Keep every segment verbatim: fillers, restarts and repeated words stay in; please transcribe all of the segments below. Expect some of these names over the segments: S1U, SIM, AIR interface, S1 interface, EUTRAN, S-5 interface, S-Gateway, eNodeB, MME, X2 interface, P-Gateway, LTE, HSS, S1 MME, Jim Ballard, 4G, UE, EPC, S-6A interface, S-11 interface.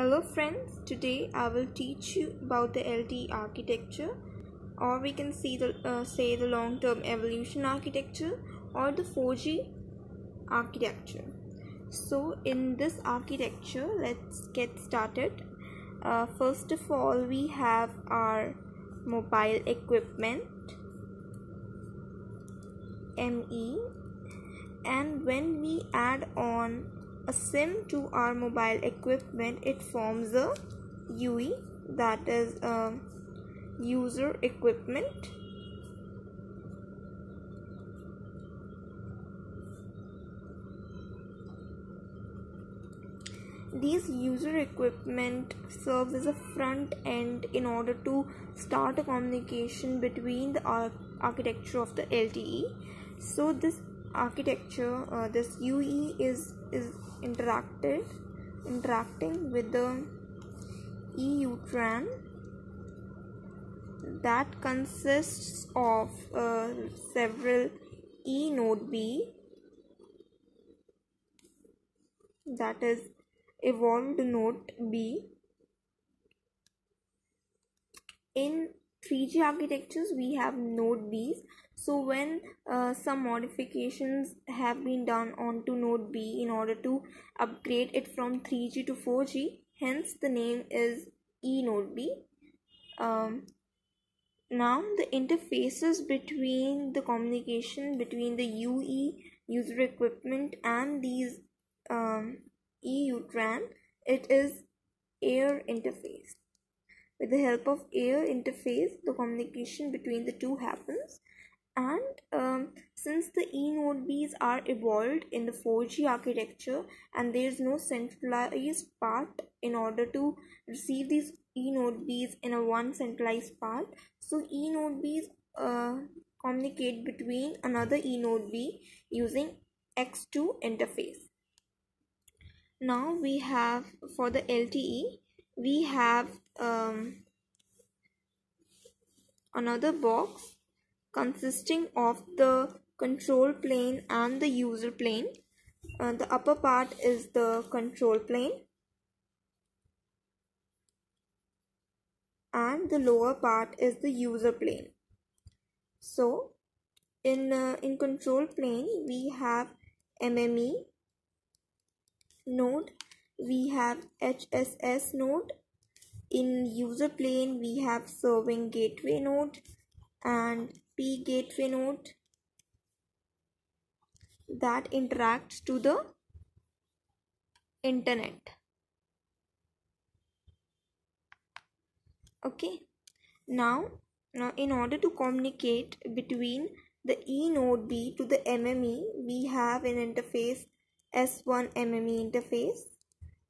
Hello friends, today I will teach you about the L T E architecture, or we can see the uh, say the long term evolution architecture or the four G architecture. So in this architecture, let's get started. Uh, first of all, we have our mobile equipment M E, and when we add on a SIM to our mobile equipment, it forms a U E, that is a user equipment. These user equipment serves as a front end in order to start a communication between the ar architecture of the L T E. So this architecture, uh, this U E is is interacted interacting with the EUTRAN, that consists of uh, several eNodeB, that is evolved node B. In three G architectures, we have node Bs. So when uh, some modifications have been done onto node B in order to upgrade it from three G to four G, hence the name is eNodeB. Um, now the interfaces between the communication between the U E, user equipment, and these um, EUTRAN, it is AIR interface. With the help of AIR interface, the communication between the two happens. And um, since the eNodeBs are evolved in the four G architecture and there is no centralized part in order to receive these eNodeBs in a one centralized part, so eNodeBs uh, communicate between another eNodeB using X two interface. Now we have, for the L T E, we have um, another box consisting of the control plane and the user plane. Uh, the upper part is the control plane and the lower part is the user plane. So in, uh, in control plane, we have M M E node, we have H S S node. In user plane, we have serving gateway node and P-Gateway node that interacts to the internet. Okay, now, now in order to communicate between the eNodeB to the M M E, we have an interface S one M M E interface,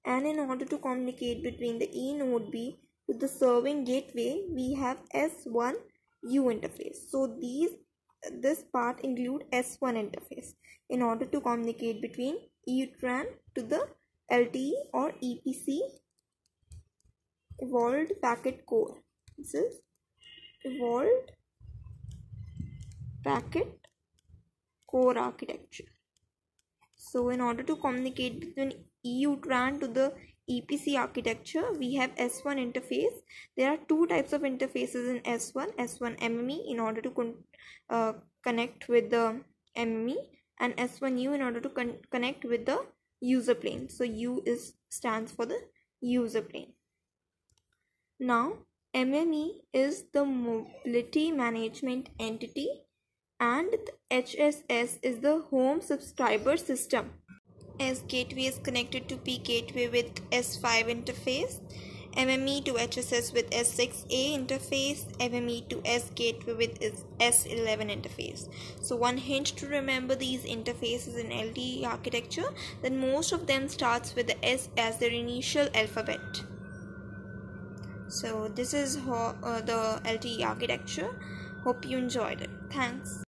and in order to communicate between the eNodeB to the serving gateway, we have S one U interface. So these this part include S one interface in order to communicate between EUTRAN to the L T E or E P C evolved packet core. This is evolved packet core architecture. So in order to communicate between EUTRAN to the E P C architecture, we have S one interface. There are two types of interfaces in S one, S one M M E in order to con uh, connect with the M M E, and S one U in order to con connect with the user plane. So U is stands for the user plane. Now M M E is the mobility management entity and H S S is the home subscriber system. S-Gateway is connected to P-Gateway with S five interface, M M E to H S S with S six A interface, M M E to S-Gateway with S eleven interface. So one hint to remember these interfaces in L T E architecture, that most of them starts with the S as their initial alphabet. So this is how, uh, the L T E architecture. Hope you enjoyed it. Thanks.